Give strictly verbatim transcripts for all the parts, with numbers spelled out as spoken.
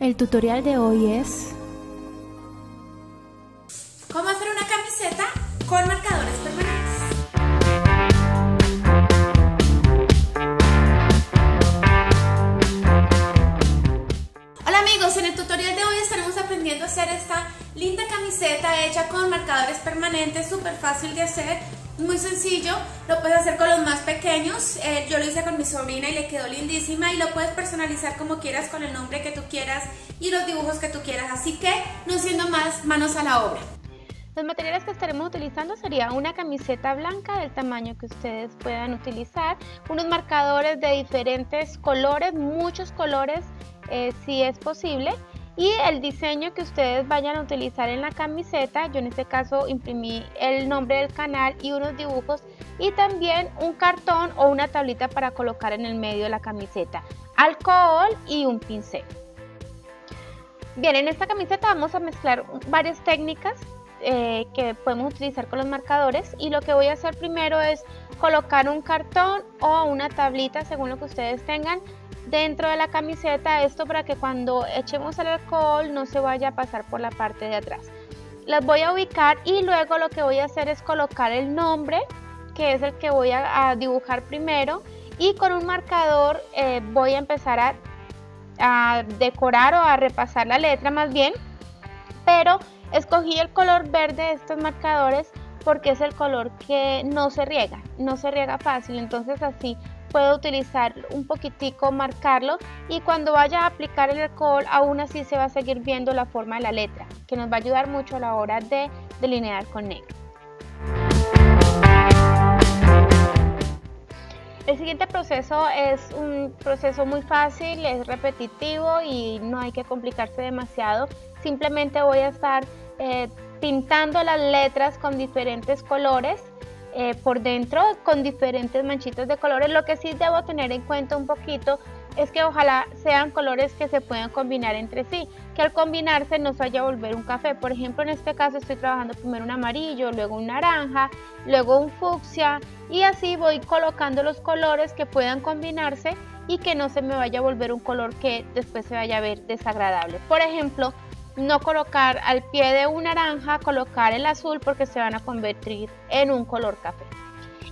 El tutorial de hoy es ¿cómo hacer una camiseta con marcadores permanentes? Hola amigos, en el tutorial de hoy estaremos aprendiendo a hacer esta linda camiseta hecha con marcadores permanentes, súper fácil de hacer, muy sencillo. Lo puedes hacer con los más pequeños, eh, yo lo hice con mi sobrina y le quedó lindísima, y lo puedes personalizar como quieras, con el nombre que tú quieras y los dibujos que tú quieras, así que no siendo más, manos a la obra. Los materiales que estaremos utilizando sería una camiseta blanca del tamaño que ustedes puedan utilizar, unos marcadores de diferentes colores, muchos colores eh, si es posible, y el diseño que ustedes vayan a utilizar en la camiseta. Yo en este caso imprimí el nombre del canal y unos dibujos, y también un cartón o una tablita para colocar en el medio de la camiseta, alcohol y un pincel. Bien, en esta camiseta vamos a mezclar varias técnicas eh, que podemos utilizar con los marcadores, y lo que voy a hacer primero es colocar un cartón o una tablita según lo que ustedes tengan dentro de la camiseta, esto para que cuando echemos el alcohol no se vaya a pasar por la parte de atrás. Las voy a ubicar y luego lo que voy a hacer es colocar el nombre, que es el que voy a, a dibujar primero, y con un marcador eh, voy a empezar a, a decorar o a repasar la letra más bien, pero escogí el color verde de estos marcadores porque es el color que no se riega, no se riega fácil, entonces así puedo utilizar un poquitico, marcarlo, y cuando vaya a aplicar el alcohol aún así se va a seguir viendo la forma de la letra, que nos va a ayudar mucho a la hora de delinear con negro. El siguiente proceso es un proceso muy fácil, es repetitivo y no hay que complicarse demasiado. Simplemente voy a estar eh, pintando las letras con diferentes colores Eh, por dentro, con diferentes manchitas de colores. Lo que sí debo tener en cuenta un poquito es que ojalá sean colores que se puedan combinar entre sí, que al combinarse no se vaya a volver un café. Por ejemplo, en este caso estoy trabajando primero un amarillo, luego un naranja, luego un fucsia, y así voy colocando los colores que puedan combinarse y que no se me vaya a volver un color que después se vaya a ver desagradable. Por ejemplo, no colocar al pie de un naranja, colocar el azul, porque se van a convertir en un color café.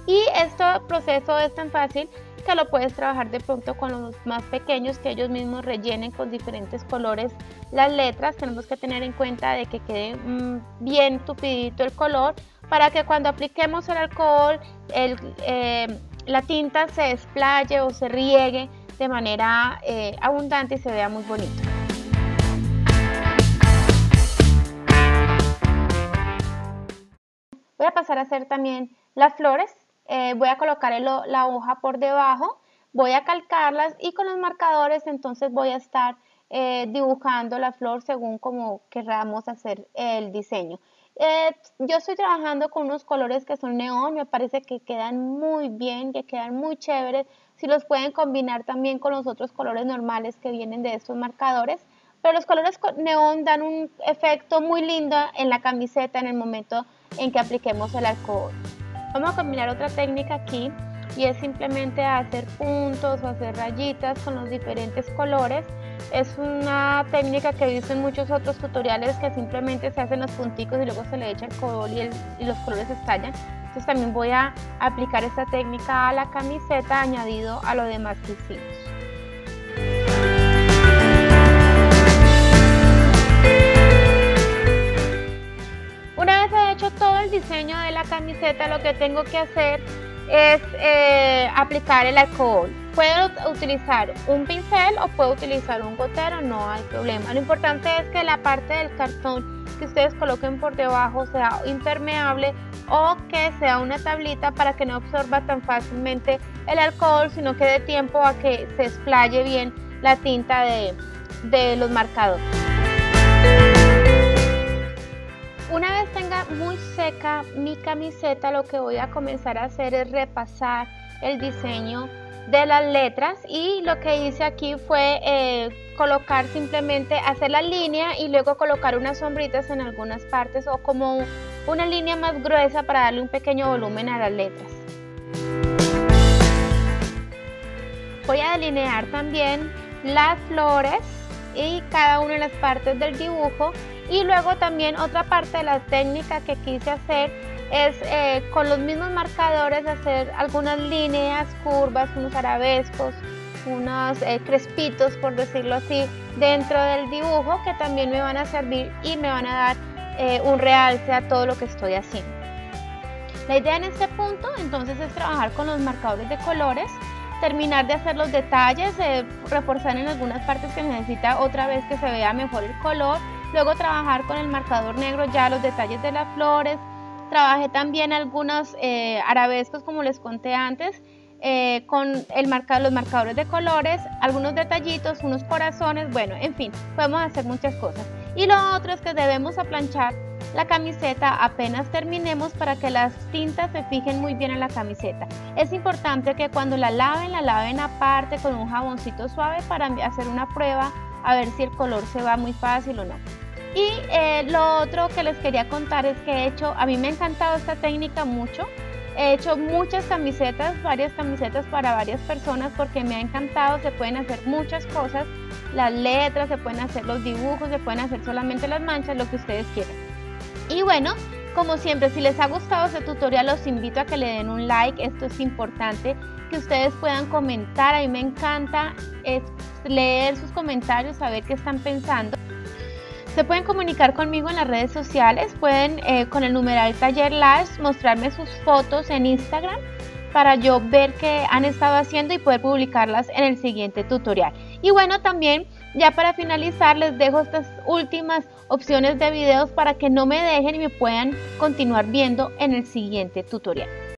Y este proceso es tan fácil que lo puedes trabajar de pronto con los más pequeños, que ellos mismos rellenen con diferentes colores las letras. Tenemos que tener en cuenta de que quede mmm, bien tupidito el color, para que cuando apliquemos el alcohol el, eh, la tinta se desplaye o se riegue de manera eh, abundante y se vea muy bonito. Voy a pasar a hacer también las flores, eh, voy a colocar el, la hoja por debajo, voy a calcarlas, y con los marcadores entonces voy a estar eh, dibujando la flor según como queramos hacer el diseño. Eh, yo estoy trabajando con unos colores que son neón, me parece que quedan muy bien, que quedan muy chéveres. Si los pueden combinar también con los otros colores normales que vienen de estos marcadores, pero los colores neón dan un efecto muy lindo en la camiseta en el momento en que apliquemos el alcohol. Vamos a combinar otra técnica aquí, y es simplemente hacer puntos o hacer rayitas con los diferentes colores. Es una técnica que he visto en muchos otros tutoriales, que simplemente se hacen los punticos y luego se le echa el alcohol y, el, y los colores estallan. Entonces también voy a aplicar esta técnica a la camiseta, añadido a lo demás que hicimos. Todo el diseño de la camiseta, lo que tengo que hacer es eh, aplicar el alcohol. Puedo utilizar un pincel o puedo utilizar un gotero, no hay problema. Lo importante es que la parte del cartón que ustedes coloquen por debajo sea impermeable, o que sea una tablita, para que no absorba tan fácilmente el alcohol, sino que dé tiempo a que se explaye bien la tinta de, de los marcadores. Una vez tenga muy seca mi camiseta, lo que voy a comenzar a hacer es repasar el diseño de las letras, y lo que hice aquí fue eh, colocar simplemente, hacer la línea y luego colocar unas sombritas en algunas partes, o como una línea más gruesa para darle un pequeño volumen a las letras. Voy a delinear también las flores y cada una de las partes del dibujo. Y luego también otra parte de la técnica que quise hacer es eh, con los mismos marcadores hacer algunas líneas, curvas, unos arabescos, unos eh, crespitos, por decirlo así, dentro del dibujo, que también me van a servir y me van a dar eh, un realce a todo lo que estoy haciendo. La idea en este punto entonces es trabajar con los marcadores de colores, terminar de hacer los detalles, eh, reforzar en algunas partes que necesita otra vez que se vea mejor el color, luego trabajar con el marcador negro ya los detalles de las flores. Trabajé también algunos eh, arabescos, como les conté antes, eh, con el marca, los marcadores de colores, algunos detallitos, unos corazones, bueno, en fin, podemos hacer muchas cosas. Y lo otro es que debemos aplanchar la camiseta apenas terminemos para que las tintas se fijen muy bien en la camiseta. Es importante que cuando la laven, la laven aparte con un jaboncito suave para hacer una prueba a ver si el color se va muy fácil o no. Y eh, lo otro que les quería contar es que he hecho, a mí me ha encantado esta técnica mucho, he hecho muchas camisetas, varias camisetas para varias personas porque me ha encantado, se pueden hacer muchas cosas, las letras, se pueden hacer los dibujos, se pueden hacer solamente las manchas, lo que ustedes quieran. Y bueno, como siempre, si les ha gustado este tutorial los invito a que le den un like, esto es importante, que ustedes puedan comentar, a mí me encanta es leer sus comentarios, saber qué están pensando. Se pueden comunicar conmigo en las redes sociales, pueden eh, con el numeral Taller Lash mostrarme sus fotos en Instagram para yo ver qué han estado haciendo y poder publicarlas en el siguiente tutorial. Y bueno, también ya para finalizar les dejo estas últimas opciones de videos para que no me dejen y me puedan continuar viendo en el siguiente tutorial.